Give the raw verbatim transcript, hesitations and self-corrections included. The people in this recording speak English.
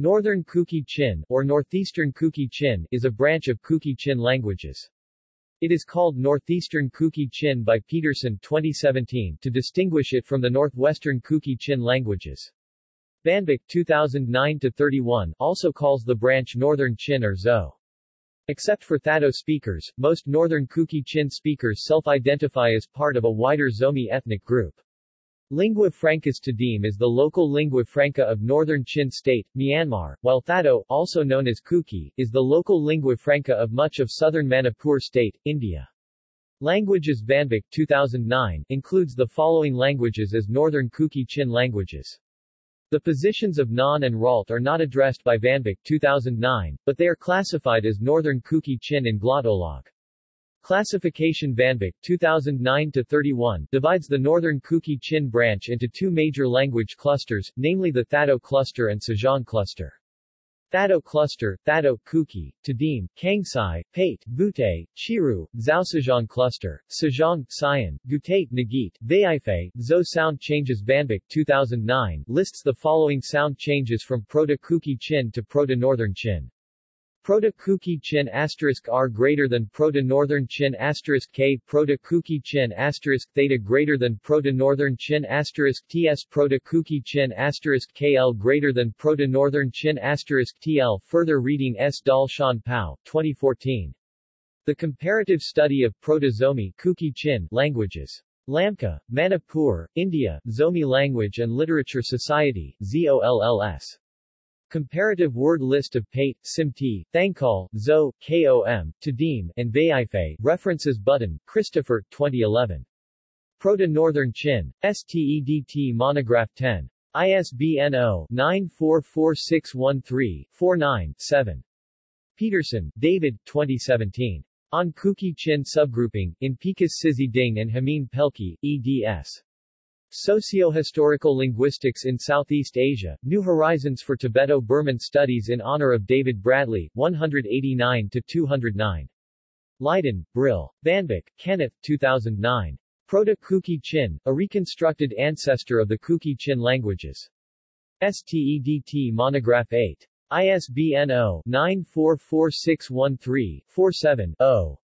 Northern Kuki-Chin, or Northeastern Kuki-Chin, is a branch of Kuki-Chin languages. It is called Northeastern Kuki-Chin by Peterson twenty seventeen to distinguish it from the Northwestern Kuki-Chin languages. VanBik two thousand nine to thirty-one also calls the branch Northern Chin or Zo. Except for Thado speakers, most Northern Kuki-Chin speakers self-identify as part of a wider Zomi ethnic group. Lingua Franca Tedim is the local lingua franca of Northern Chin State, Myanmar, while Thado, also known as Kuki, is the local lingua franca of much of southern Manipur State, India. Languages VanBik two thousand nine includes the following languages as Northern Kuki-Chin languages. The positions of Naan and Ralt are not addressed by VanBik two thousand nine, but they are classified as Northern Kuki-Chin in glottolog. Classification VanBik two thousand nine to thirty-one divides the Northern Kuki-Chin branch into two major language clusters, namely the Thado cluster and Sizang cluster. Thado cluster, Thado, Kuki, Tedim, Kangsai, Pait, Bute, Chiru, Zo Sizang cluster, Sizang, Sion, Gute, Nagit, Veifei, Zo. Sound changes VanBik two thousand nine lists the following sound changes from Proto Kuki-Chin to Proto Northern Chin. Proto Kuki-Chin asterisk R greater than Proto Northern Chin asterisk K. Proto Kuki-Chin asterisk Theta greater than Proto Northern Chin asterisk T S. Proto Kuki-Chin asterisk K L greater than Proto Northern Chin asterisk T L. Further reading S. Dalshan Pau, twenty fourteen. The Comparative Study of Proto-Zomi Kuki-Chin languages. Lamka, Manipur, India, Zomi Language and Literature Society, ZOLLS. Comparative word list of Pate, Simti, Thangkol, Zo, K O M, Tedim, and Veifei. References Button, Christopher, twenty eleven. Proto-Northern Chin. S T E D T Monograph ten. I S B N zero nine four four six one three four nine seven. Peterson, David, twenty seventeen. On Kuki-Chin subgrouping, in Pikas Sizi Ding and Hameen Pelki, eds. Sociohistorical Linguistics in Southeast Asia, New Horizons for Tibeto-Burman Studies in Honor of David Bradley, one eighty-nine to two oh nine. Leiden, Brill. VanBik, Kenneth, two thousand nine. Proto Kuki-Chin, a reconstructed ancestor of the Kuki-Chin languages. S T E D T Monograph eight. I S B N zero nine four four six one three four seven zero.